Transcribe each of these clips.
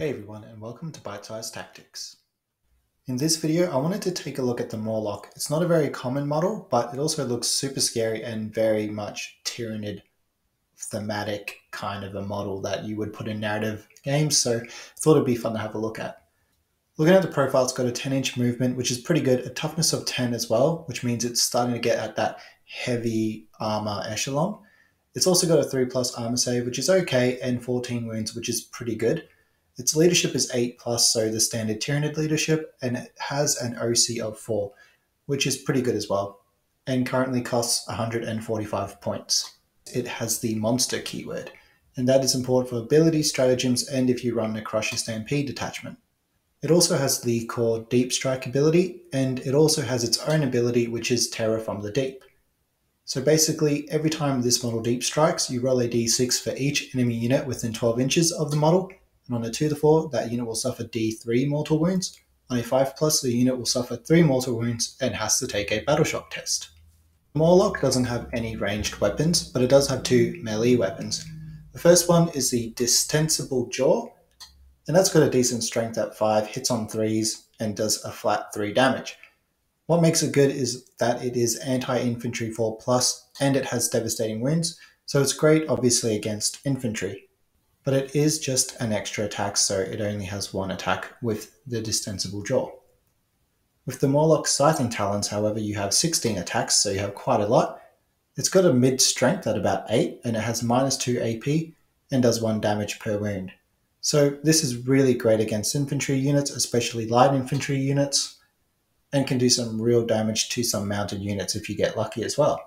Hey everyone, and welcome to Bite Size Tactics. In this video, I wanted to take a look at the Mawloc. It's not a very common model, but it also looks super scary and very much Tyranid thematic kind of a model that you would put in narrative games, so I thought it'd be fun to have a look at. Looking at the profile, it's got a 10-inch movement, which is pretty good, a toughness of 10 as well, which means it's starting to get at that heavy armor echelon. It's also got a 3+ armor save, which is okay, and 14 wounds, which is pretty good. Its leadership is 8+, so the standard Tyranid leadership, and it has an OC of 4, which is pretty good as well, and currently costs 145 points. It has the monster keyword, and that is important for abilities, stratagems, and if you run the Crusher Stampede detachment. It also has the core Deep Strike ability, and it also has its own ability, which is Terror from the Deep. So basically, every time this model deep strikes, you roll a d6 for each enemy unit within 12 inches of the model, and on a 2 to 4, that unit will suffer d3 mortal wounds. On a 5+, the unit will suffer 3 mortal wounds and has to take a battle shock test. The Mawloc doesn't have any ranged weapons, but it does have 2 melee weapons. The first one is the Distensible Jaw, and that's got a decent strength at 5, hits on 3s, and does a flat 3 damage. What makes it good is that it is anti-infantry 4+, and it has devastating wounds, so it's great obviously against infantry. But it is just an extra attack, so it only has 1 attack with the Distensible Jaw. With the Mawloc Scything Talons, however, you have 16 attacks, so you have quite a lot. It's got a mid-strength at about 8, and it has -2 AP, and does 1 damage per wound. So this is really great against infantry units, especially light infantry units, and can do some real damage to some mounted units if you get lucky as well.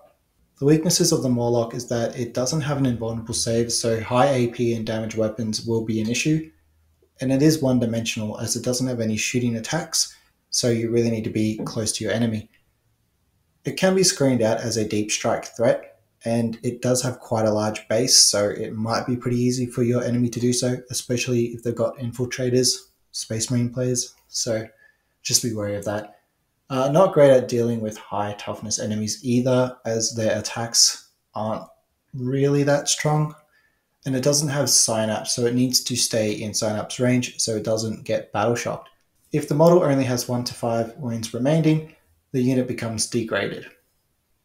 The weaknesses of the Mawloc is that it doesn't have an invulnerable save, so high AP and damage weapons will be an issue, and it is one-dimensional as it doesn't have any shooting attacks, so you really need to be close to your enemy. It can be screened out as a deep strike threat, and it does have quite a large base, so it might be pretty easy for your enemy to do so, especially if they've got infiltrators, space marine players, so just be wary of that. Not great at dealing with high toughness enemies either, as their attacks aren't really that strong. And it doesn't have Synapse, so it needs to stay in Synapse range so it doesn't get battle shocked. If the model only has 1 to 5 wounds remaining, the unit becomes degraded.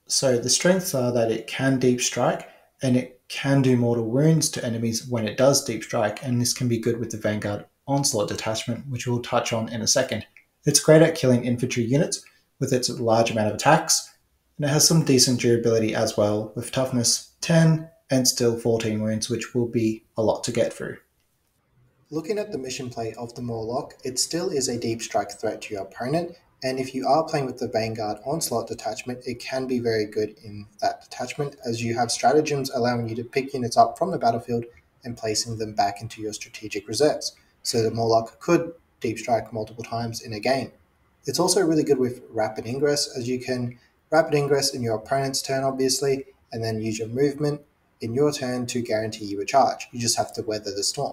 So the strengths are that it can deep strike, and it can do mortal wounds to enemies when it does deep strike, and this can be good with the Vanguard Onslaught detachment, which we'll touch on in a second. It's great at killing infantry units with its large amount of attacks, and it has some decent durability as well, with toughness 10 and still 14 wounds, which will be a lot to get through. Looking at the mission play of the Mawloc, it still is a deep strike threat to your opponent, and if you are playing with the Vanguard Onslaught detachment, it can be very good in that detachment, as you have stratagems allowing you to pick units up from the battlefield and placing them back into your strategic reserves, so the Mawloc could deep strike multiple times in a game. It's also really good with rapid ingress, as you can rapid ingress in your opponent's turn obviously, and then use your movement in your turn to guarantee you a charge. You just have to weather the storm.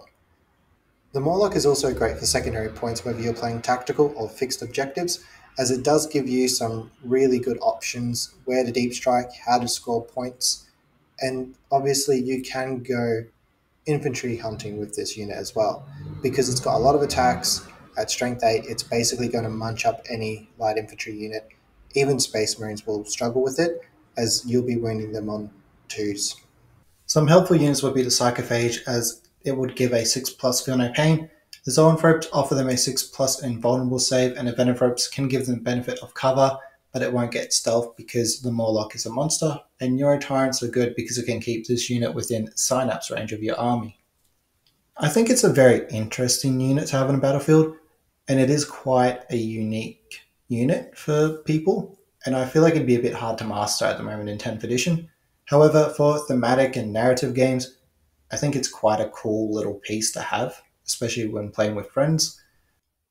The Mawloc is also great for secondary points whether you're playing tactical or fixed objectives, as it does give you some really good options where to deep strike, how to score points, and obviously you can go infantry hunting with this unit as well, because it's got a lot of attacks. At strength 8, it's basically going to munch up any light infantry unit. Even space marines will struggle with it, as you'll be wounding them on 2s. Some helpful units would be the Psychophage, as it would give a 6+ feel no pain. The Zoanthropes offer them a 6+ invulnerable save, and the Venanthropes can give them benefit of cover, but it won't get stealth because the Mawloc is a monster. And Neurotyrants are good because it can keep this unit within Synapse range of your army. I think it's a very interesting unit to have in a battlefield, and it is quite a unique unit for people, and I feel like it'd be a bit hard to master at the moment in 10th edition. However, for thematic and narrative games, I think it's quite a cool little piece to have, especially when playing with friends.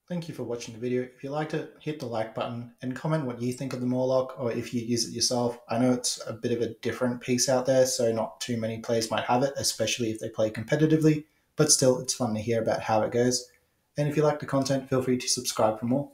Thank you for watching the video. If you liked it, hit the like button and comment what you think of the Mawloc, or if you use it yourself. I know it's a bit of a different piece out there, so not too many players might have it, especially if they play competitively, but still it's fun to hear about how it goes. And if you like the content, feel free to subscribe for more.